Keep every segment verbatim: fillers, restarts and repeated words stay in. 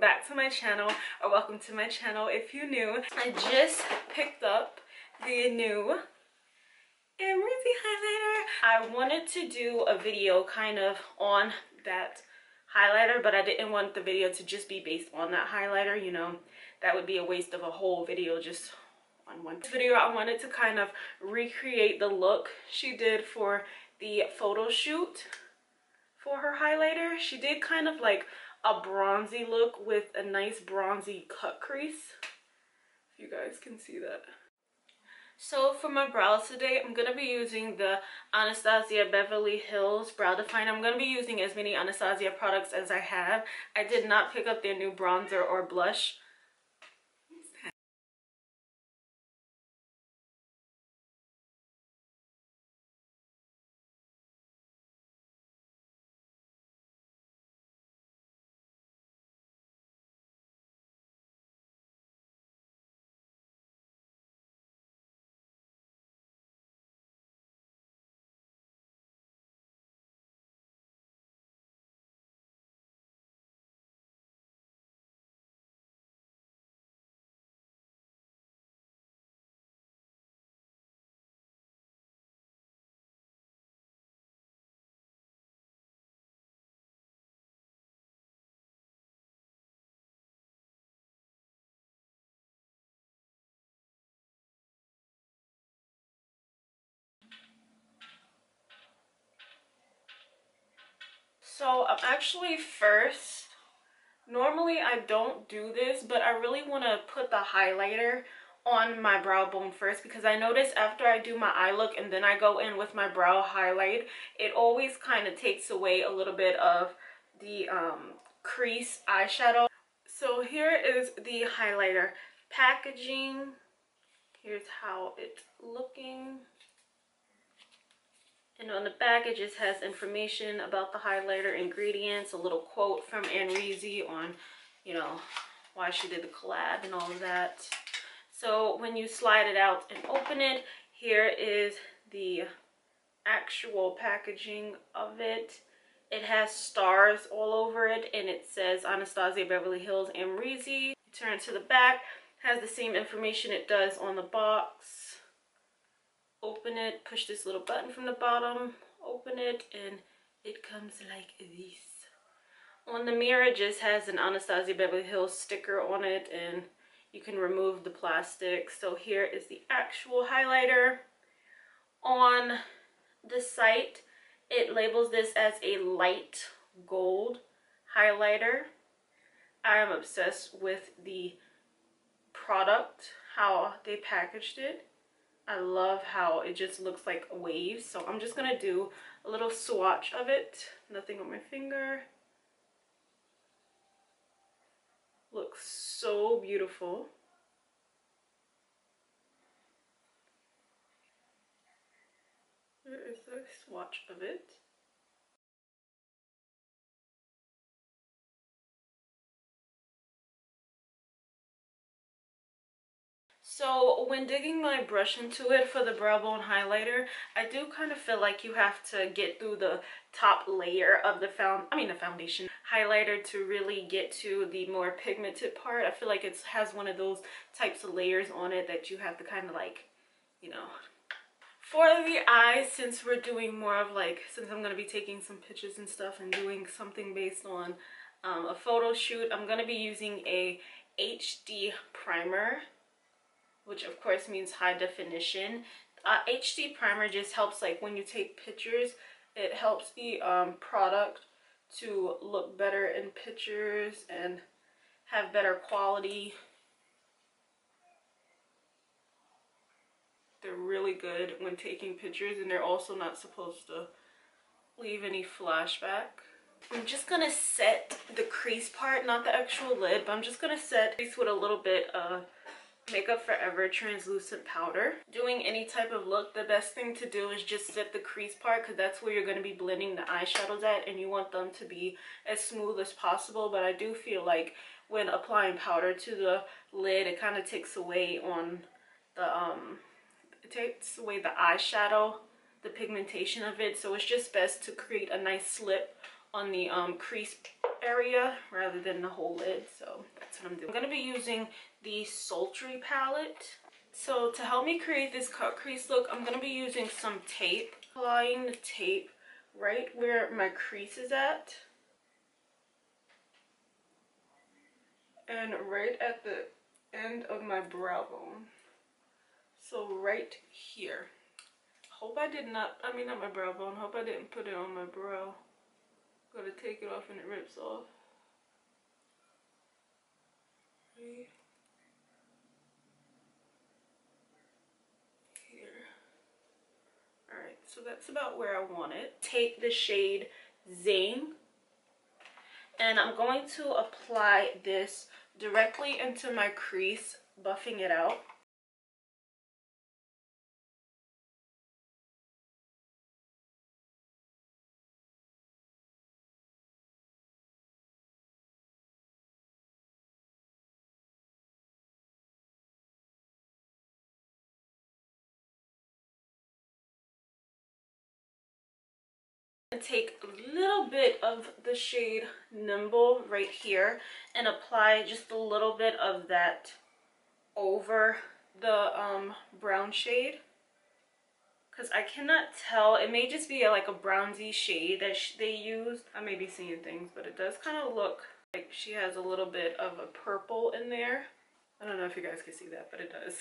back to my channel, or welcome to my channel if you're new. I just picked up the new Amrezy highlighter. I wanted to do a video kind of on that highlighter, but I didn't want the video to just be based on that highlighter. You know, that would be a waste of a whole video just on one video. I wanted to kind of recreate the look she did for the photo shoot for her highlighter. She did kind of like a bronzy look with a nice bronzy cut crease, if you guys can see that. So for my brows today, I'm going to be using the Anastasia Beverly Hills Brow Definer. I'm going to be using as many Anastasia products as I have. I did not pick up their new bronzer or blush. So I'm actually first, normally I don't do this, but I really want to put the highlighter on my brow bone first, because I notice after I do my eye look and then I go in with my brow highlight, it always kind of takes away a little bit of the um, crease eyeshadow. So here is the highlighter packaging. Here's how it's looking. And on the back, it just has information about the highlighter ingredients, a little quote from Amrezy on, you know, why she did the collab and all of that. So when you slide it out and open it, here is the actual packaging of it. It has stars all over it, and it says Anastasia Beverly Hills Amrezy. Turn to the back, has the same information it does on the box. Open it, push this little button from the bottom, open it, and it comes like this. On the mirror, it just has an Anastasia Beverly Hills sticker on it, and you can remove the plastic. So here is the actual highlighter. On the site, it labels this as a light gold highlighter. I am obsessed with the product, how they packaged it. I love how it just looks like waves. So I'm just gonna do a little swatch of it. Nothing on my finger. Looks so beautiful. There is a swatch of it. So when digging my brush into it for the brow bone highlighter, I do kind of feel like you have to get through the top layer of the found I mean the foundation highlighter to really get to the more pigmented part. I feel like it has one of those types of layers on it that you have to kind of like, you know. For the eyes, since we're doing more of like, since I'm going to be taking some pictures and stuff and doing something based on um, a photo shoot, I'm going to be using a H D primer, which of course means high definition. Uh, H D primer just helps, like when you take pictures, it helps the um, product to look better in pictures and have better quality. They're really good when taking pictures, and they're also not supposed to leave any flashback. I'm just gonna set the crease part, not the actual lid, but I'm just gonna set crease with a little bit of Makeup Forever translucent powder. Doing any type of look, the best thing to do is just set the crease part, because that's where you're going to be blending the eyeshadows at, and you want them to be as smooth as possible. But I do feel like when applying powder to the lid, it kind of takes away on the um it takes away the eyeshadow, the pigmentation of it. So it's just best to create a nice slip on the um, crease area rather than the whole lid. So that's what I'm doing. I'm going to be using the Sultry Palette. So to help me create this cut crease look, I'm going to be using some tape. Applying the tape right where my crease is at. And right at the end of my brow bone. So right here. Hope I did not, I mean not my brow bone, hope I didn't put it on my brow. I'm gonna take it off and it rips off. Right here. Alright, so that's about where I want it. Take the shade Zing. And I'm going to apply this directly into my crease, buffing it out. Take a little bit of the shade Nimble right here and apply just a little bit of that over the um, brown shade, because I cannot tell, it may just be a, like a bronzy shade that sh they used. I may be seeing things, but it does kind of look like she has a little bit of a purple in there. I don't know if you guys can see that, but it does.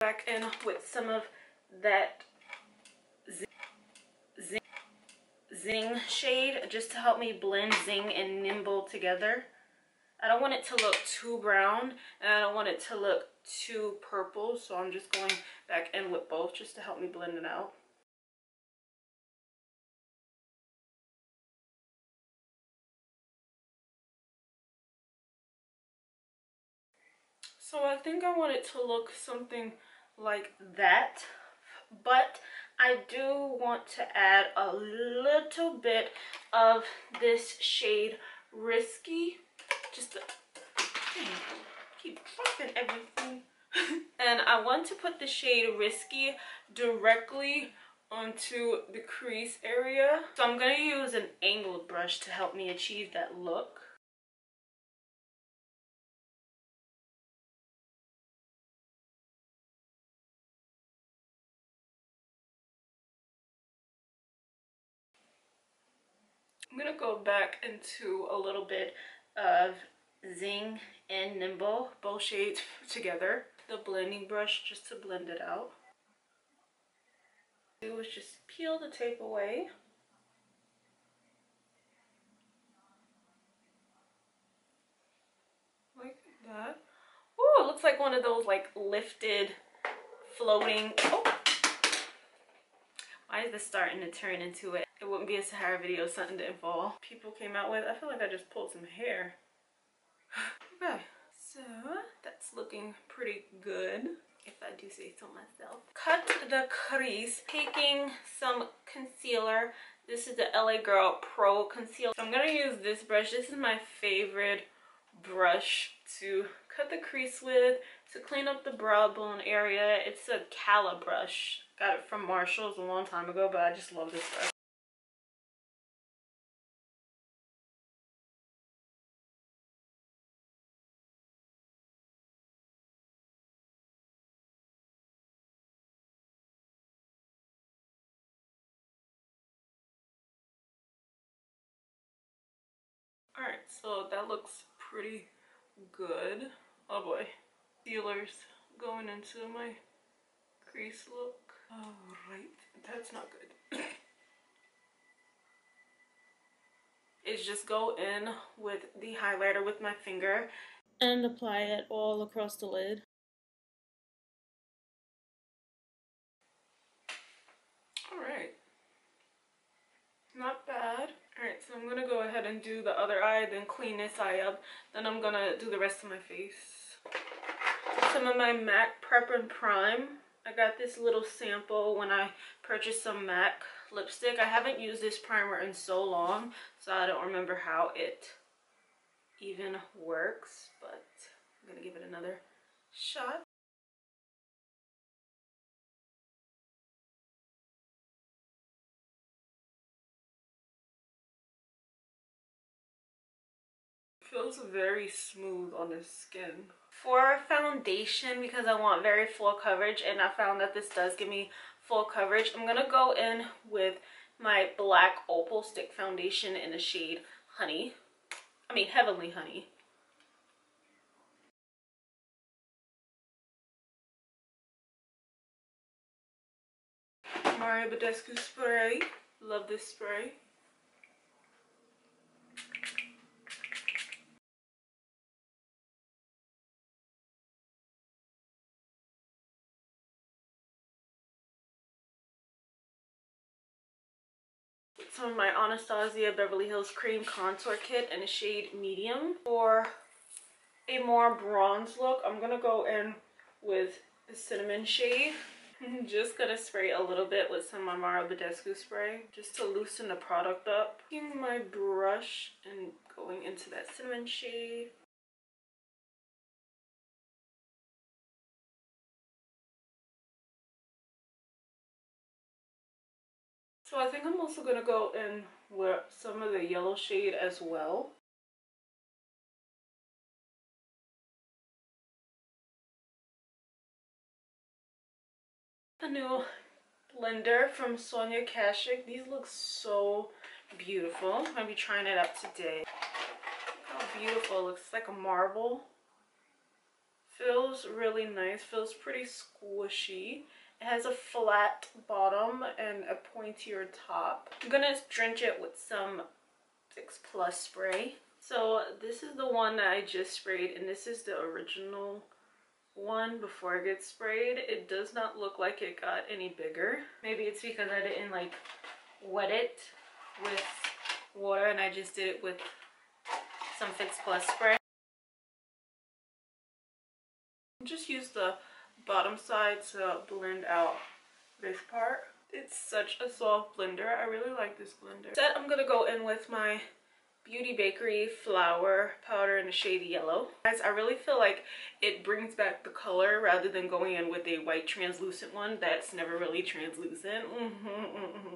Back in with some of that zing, zing, zing shade just to help me blend Zing and Nimble together. I don't want it to look too brown and I don't want it to look too purple, so I'm just going back in with both just to help me blend it out. So I think I want it to look something like that, but I do want to add a little bit of this shade Risky, just to keep fucking everything. And I want to put the shade Risky directly onto the crease area, so I'm going to use an angled brush to help me achieve that look. I'm going to go back into a little bit of Zing and Nimble, both shades together. The blending brush just to blend it out. What I do is just peel the tape away. Like that. Ooh, it looks like one of those like lifted, floating. Oh. Why is this starting to turn into it? It wouldn't be a Sahara video if something didn't fall. People came out with, I feel like I just pulled some hair. Okay, so that's looking pretty good, if I do say so myself. Cut the crease, taking some concealer. This is the L A Girl Pro Concealer. So I'm gonna use this brush. This is my favorite brush to cut the crease with, to clean up the brow bone area. It's a Cala brush. Got it from Marshall's a long time ago, but I just love this brush. Alright, so that looks pretty good. Oh boy. Concealer's going into my crease look. Alright, that's not good. Is just go in with the highlighter with my finger and apply it all across the lid. Alright. Not bad. Alright, so I'm going to go ahead and do the other eye, then clean this eye up. Then I'm going to do the rest of my face. Some of my MAC Prep and Prime. I got this little sample when I purchased some MAC lipstick. I haven't used this primer in so long, so I don't remember how it even works, but I'm gonna give it another shot. Feels very smooth on the skin. For foundation, because I want very full coverage and I found that this does give me full coverage, I'm gonna go in with my Black Opal stick foundation in the shade honey I mean heavenly honey. Mario Badescu spray, love this spray. Some of my Anastasia Beverly Hills Cream Contour Kit in the shade medium. For a more bronze look, I'm gonna go in with the cinnamon shade. I'm just gonna spray a little bit with some Mario Badescu spray just to loosen the product up. Taking my brush and going into that cinnamon shade. So I think I'm also going to go in with some of the yellow shade as well. The new blender from Sonia Kashuk. These look so beautiful. I'm going to be trying it out today. Look how beautiful. It looks like a marble. Feels really nice. Feels pretty squishy. It has a flat bottom and a pointier top. I'm gonna drench it with some six plus spray. So this is the one that I just sprayed, and this is the original one before it gets sprayed. It does not look like it got any bigger. Maybe it's because I didn't like wet it with water and I just did it with some six plus spray. Just use the bottom side to blend out this part. It's such a soft blender. I really like this blender. Instead, I'm gonna go in with my Beauty Bakerie flower powder in the shade yellow. Guys, I really feel like it brings back the color rather than going in with a white translucent one that's never really translucent. Mm-hmm, mm-hmm.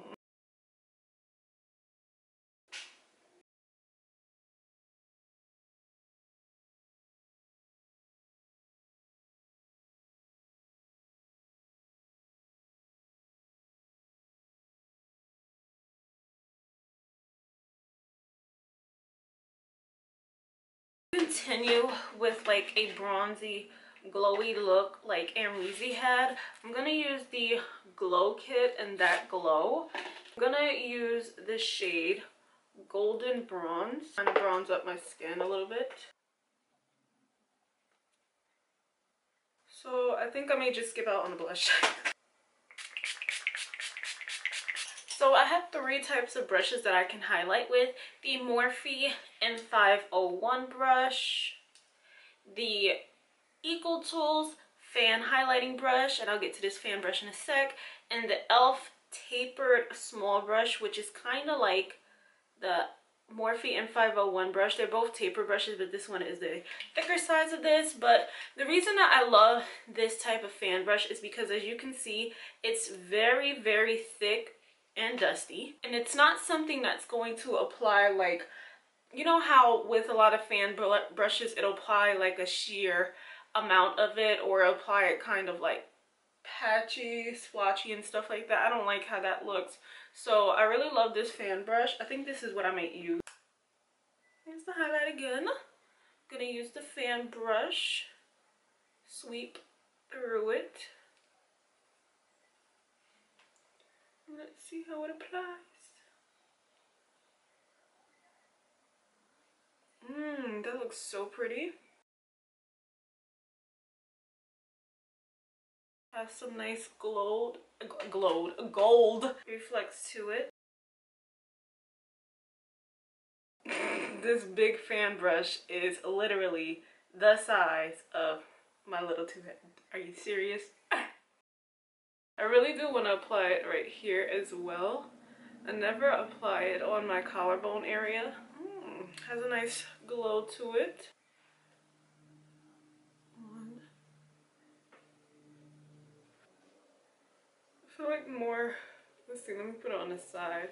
Continue with like a bronzy glowy look like Amrezy had. I'm gonna use the glow kit and that glow. I'm gonna use the shade golden bronze and bronze up my skin a little bit. So I think I may just skip out on the blush. So I have three types of brushes that I can highlight with. The Morphe M five oh one brush, the Ecotools fan highlighting brush, and I'll get to this fan brush in a sec, and the Elf tapered small brush, which is kind of like the Morphe M five oh one brush. They're both taper brushes, but this one is the thicker size of this. But the reason that I love this type of fan brush is because, as you can see, it's very, very thick and dusty, and it's not something that's going to apply like, you know how with a lot of fan br brushes it'll apply like a sheer amount of it, or apply it kind of like patchy, splotchy and stuff like that. I don't like how that looks, so I really love this fan brush. I think this is what I might use. Here's the highlight again. I'm gonna use the fan brush, sweep through it. Let's see how it applies. Mmm, that looks so pretty. Has some nice glowed, glowed, gold reflex to it. This big fan brush is literally the size of my little two hands. Are you serious? I really do want to apply it right here as well. I never apply it on my collarbone area. Mm. Has a nice glow to it. I feel like more, let's see, let me put it on the side.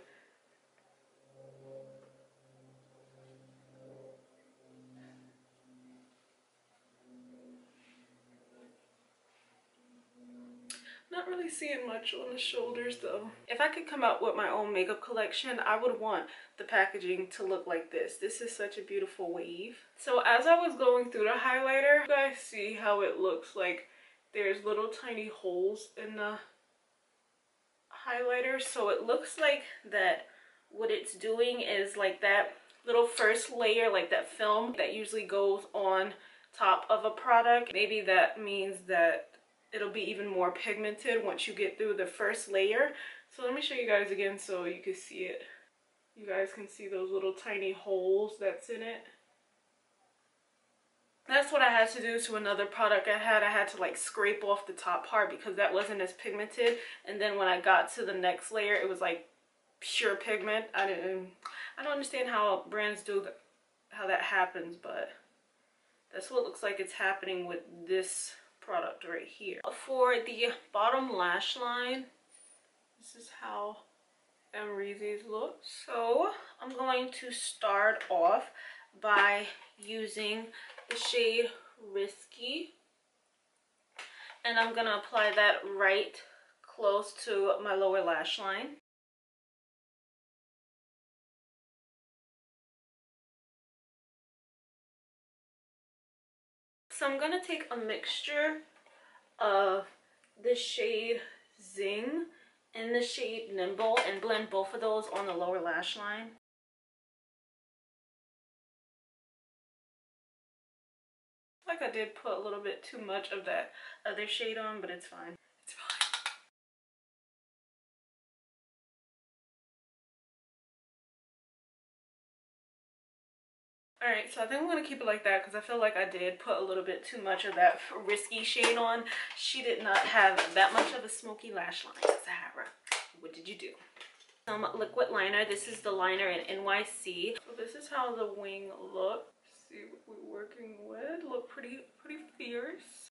Not really seeing much on the shoulders though. If I could come out with my own makeup collection, I would want the packaging to look like this. This is such a beautiful wave. So as I was going through the highlighter, you guys see how it looks like there's little tiny holes in the highlighter. So it looks like that what it's doing is like that little first layer, like that film that usually goes on top of a product. Maybe that means that it'll be even more pigmented once you get through the first layer. So let me show you guys again so you can see it. You guys can see those little tiny holes that's in it. That's what I had to do to another product I had. I had to like scrape off the top part because that wasn't as pigmented. And then when I got to the next layer, it was like pure pigment. I didn't, I don't understand how brands do that, how that happens, but that's what it looks like it's happening with this product right here. For the bottom lash line, this is how Amrezy's look. So I'm going to start off by using the shade Risky, and I'm gonna apply that right close to my lower lash line. So I'm gonna take a mixture of the shade Zing and the shade Nimble and blend both of those on the lower lash line. Like I did put a little bit too much of that other shade on, but it's fine. It's fine. Alright, so I think I'm going to keep it like that because I feel like I did put a little bit too much of that Risky shade on. She did not have that much of a smoky lash line. Sahara, what did you do? Some liquid liner. This is the liner in N Y C. So this is how the wing looks. See what we're working with. Look pretty, pretty fierce.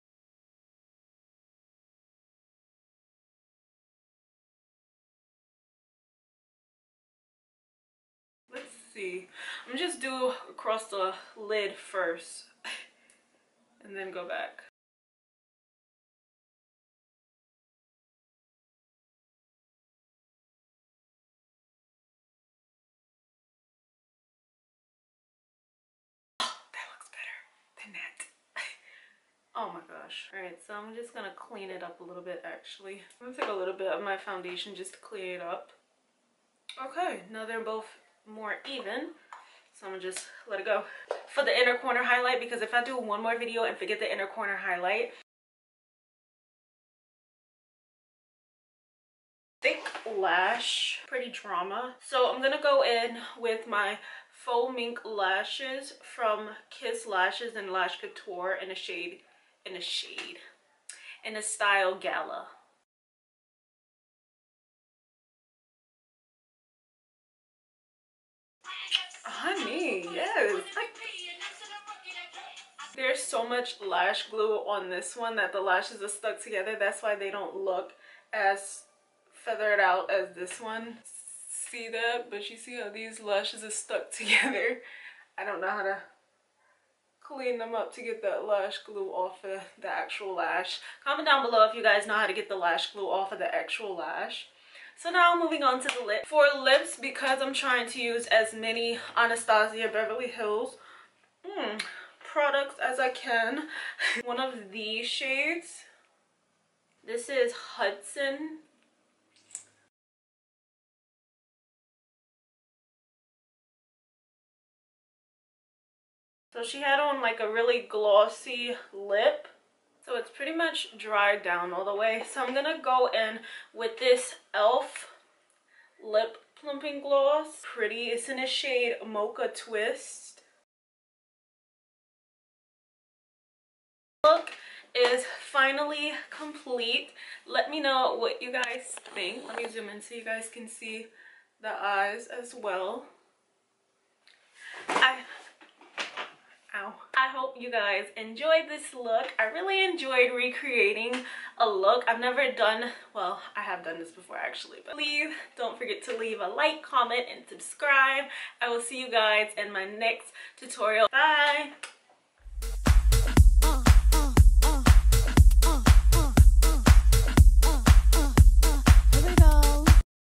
Let's see. I'm just do across the lid first and then go back. Oh my gosh. Alright, so I'm just going to clean it up a little bit actually. I'm going to take a little bit of my foundation just to clear it up. Okay, now they're both more even. So I'm going to just let it go. For the inner corner highlight, because if I do one more video and forget the inner corner highlight, thick lash, pretty drama. So I'm going to go in with my Faux Mink Lashes from Kiss Lashes and Lash Couture in a shade in a shade in a style Gala. Honey, yes, I... There's so much lash glue on this one that the lashes are stuck together. That's why they don't look as feathered out as this one. See that? But you see how these lashes are stuck together. I don't know how to clean them up to get that lash glue off of the actual lash. Comment down below if you guys know how to get the lash glue off of the actual lash. So now moving on to the lip. For lips, because I'm trying to use as many Anastasia Beverly Hills mm, products as I can. One of these shades. This is Hudson. So she had on like a really glossy lip. So it's pretty much dried down all the way. So I'm going to go in with this Elf Lip Plumping Gloss. Pretty. It's in a shade Mocha Twist. Look is finally complete. Let me know what you guys think. Let me zoom in so you guys can see the eyes as well. I ow. I hope you guys enjoyed this look. I really enjoyed recreating a look. I've never done, well, I have done this before actually, but please don't forget to leave a like, comment, and subscribe. I will see you guys in my next tutorial. Bye!